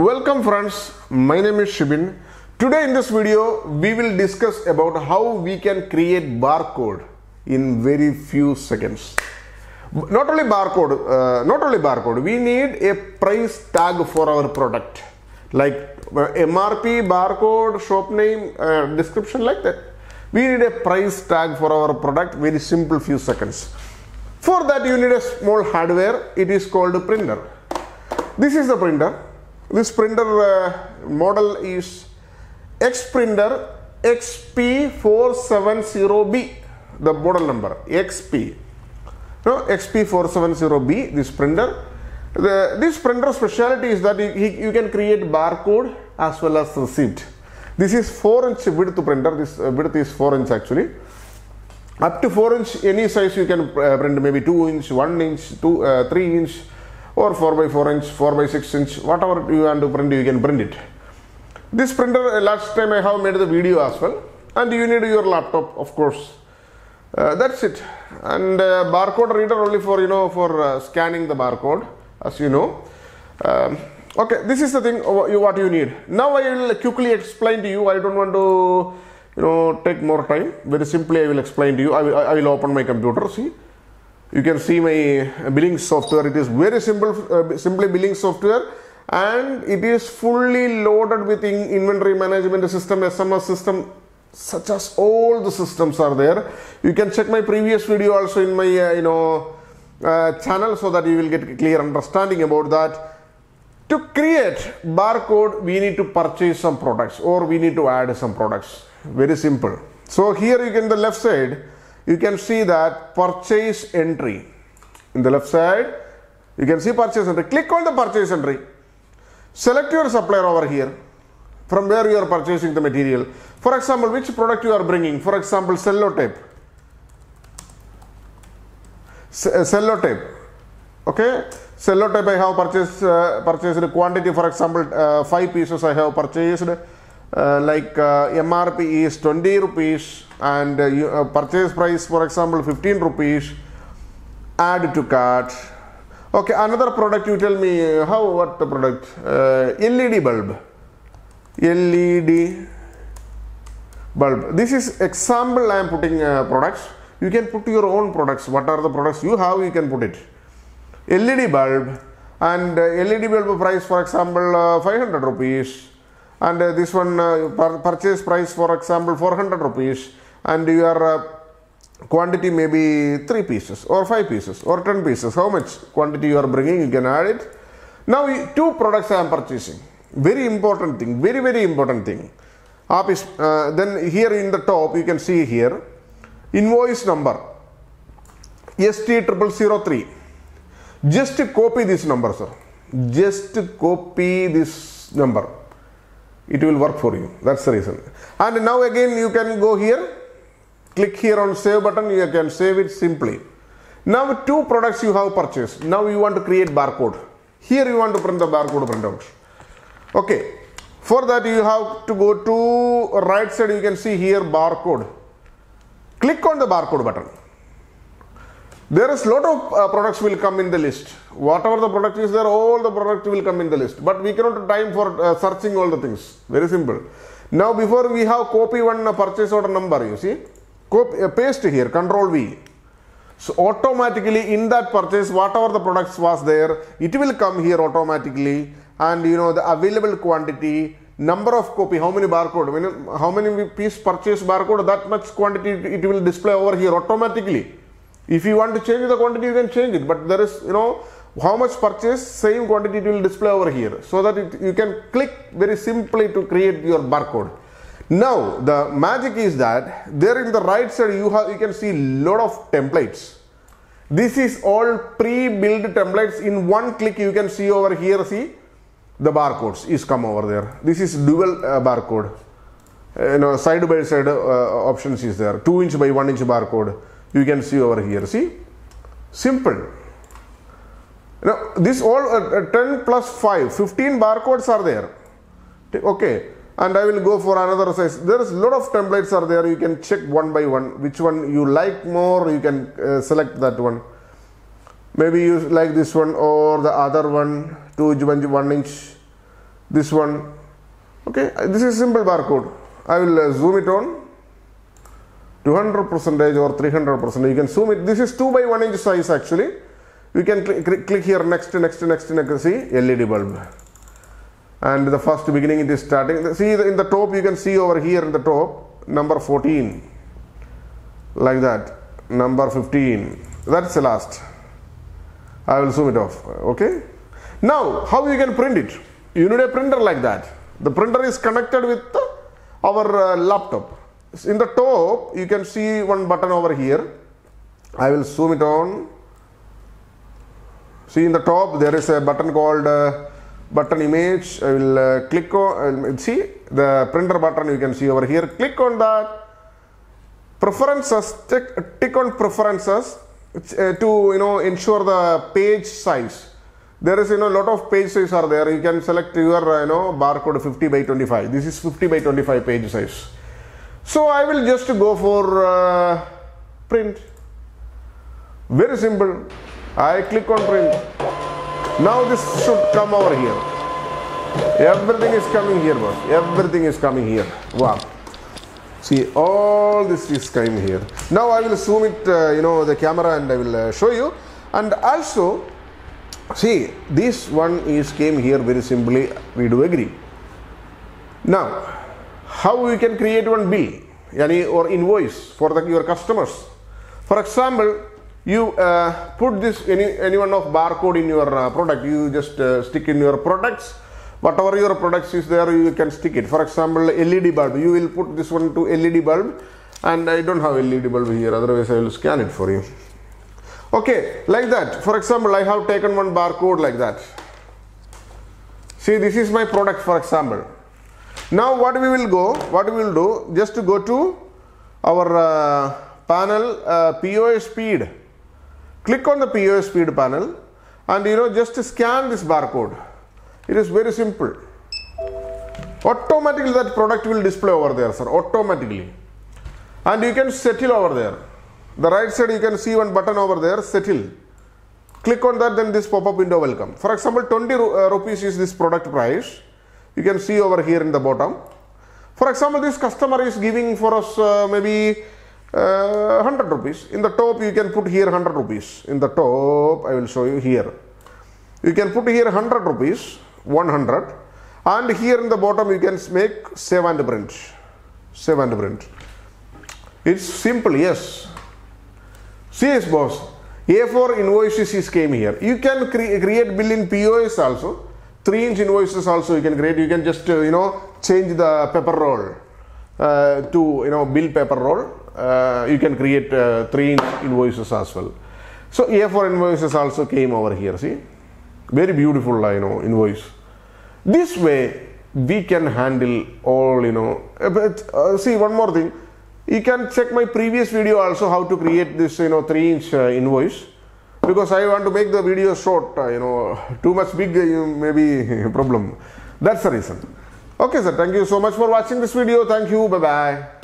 Welcome friends, my name is Shibin. Today in this video we will discuss about how we can create barcode in very few seconds. Not only barcode, we need a price tag for our product like MRP, barcode, shop name, description like that. We need a price tag for our product, very simple, few seconds. For that you need a small hardware, it is called a printer. This is the printer. This printer model is X printer XP470B, the model number XP. No, XP470B, this printer. This printer speciality is that you can create barcode as well as receipt. This is 4-inch width printer, this width is 4-inch actually. Up to 4-inch any size you can print, maybe 2-inch, 1-inch, 3-inch. Or 4x4 inch, 4x6 inch, whatever you want to print, you can print it. This printer, last time I have made the video as well. And you need your laptop, of course. That's it. And barcode reader only for scanning the barcode, as you know. Okay, this is the thing what you need. Now I will quickly explain to you. I don't want to take more time. Very simply, I will explain to you. I will open my computer. See. You can see my billing software. It is very simple, simply billing software, and it is fully loaded with inventory management system, SMS system, such as all the systems are there. You can check my previous video also in my channel so that you will get a clear understanding about that. To create barcode, we need to purchase some products or we need to add some products. Very simple. So here you can the left side. You can see that purchase entry. In the left side, you can see purchase entry. Click on the purchase entry. Select your supplier over here from where you are purchasing the material. For example, which product you are bringing. For example, sellotape. Sellotape. Okay. Sellotape I have purchased, quantity. For example, 5 pieces I have purchased. MRP is 20 rupees and purchase price for example 15 rupees, add to cart. Okay, another product you tell me what the product, LED bulb. This is example I am putting products. You can put your own products, what are the products you have, you can put it. LED bulb and LED bulb price for example 500 rupees. And this one purchase price for example 400 rupees and your quantity may be 3 pieces or 5 pieces or 10 pieces. How much quantity you are bringing, you can add it. Now 2 products I am purchasing. Very important thing, very important thing. Then here in the top you can see here invoice number ST0003. Just copy this number, sir. Just copy this number. It will work for you. That's the reason. And now again you can go here, click here on save button, you can save it simply. Now 2 products you have purchased. Now you want to create barcode. Here you want to print the barcode printout. Okay. For that you have to go to right side, you can see here barcode. Click on the barcode button. There is a lot of products will come in the list. Whatever the product is there, all the product will come in the list. But we cannot have time for searching all the things. Very simple. Now before we have copy one purchase order number, you see. Copy, paste here, Control V. So automatically in that purchase, whatever the products was there, it will come here automatically. And you know the available quantity, number of copy, how many barcode, how many piece purchase barcode, that much quantity it will display over here automatically. If you want to change the quantity, you can change it, but there is, how much purchase, same quantity it will display over here. So that you can click very simply to create your barcode. Now, the magic is that, there in the right side, you can see lot of templates. This is all pre-built templates. In one click, you can see over here, see, the barcodes is come over there. This is dual barcode. Side by side options is there. 2-inch by 1-inch barcode. You can see over here, see, simple. Now, this all 10 plus 5, 15 barcodes are there. Okay, and I will go for another size. There is a lot of templates are there. You can check one by one, which one you like more, you can select that one. Maybe you like this one or the other one, 2-inch, 1-inch. this one. Okay, this is simple barcode. I will zoom it on 200% or 300%. You can zoom it. This is 2 by 1 inch size actually. You can click here next. See, LED bulb. And the first beginning it is starting. See in the top, you can see over here in the top, number 14. Like that. Number 15. That's the last. I will zoom it off. Okay. Now, how you can print it? You need a printer like that. The printer is connected with our laptop. In the top, you can see one button over here. I will zoom it on. See in the top, there is a button called button image. I will click on, see the printer button you can see over here. Click on that. Preferences, tick on preferences to ensure the page size. There is lot of page size are there. You can select your barcode 50 by 25. This is 50 by 25 page size. So I will just go for print. Very simple. I click on print. Now this should come over here. Everything is coming here, boss. Everything is coming here. Wow. See, all this is coming here. Now I will zoom it, the camera, and I will show you. And also, see, this one is came here very simply. We do agree. Now, how we can create one bill or invoice for your customers? For example, you put this any one of barcode in your product. You just stick in your products, whatever your products is there, you can stick it. For example, LED bulb, you will put this one to LED bulb, and I don't have LED bulb here, otherwise I will scan it for you. Okay, like that. For example, I have taken one barcode like that. See, this is my product, for example. Now what we will do, just to go to our panel, POS speed. Click on the POS speed panel and just scan this barcode. It is very simple. Automatically that product will display over there, sir, automatically. And you can settle over there. The right side you can see one button over there, settle. Click on that, then this pop-up window will come. For example, 20 rupees is this product price. You can see over here in the bottom. For example, this customer is giving for us maybe 100 rupees. In the top, you can put here 100 rupees. In the top, I will show you here. You can put here 100 rupees, 100. And here in the bottom, you can make save and print. Save and print. It's simple, yes. Yes, boss. A4 invoices is came here. You can create bill in POS also. 3-inch invoices also you can create. You can just, change the paper roll to, bill paper roll. You can create 3-inch invoices as well. So A4 invoices also came over here, see. Very beautiful, invoice. This way, we can handle all, But, see, one more thing. You can check my previous video also how to create this, 3-inch invoice. Because I want to make the video short, too much big, maybe problem. That's the reason. Okay, sir. Thank you so much for watching this video. Thank you. Bye-bye.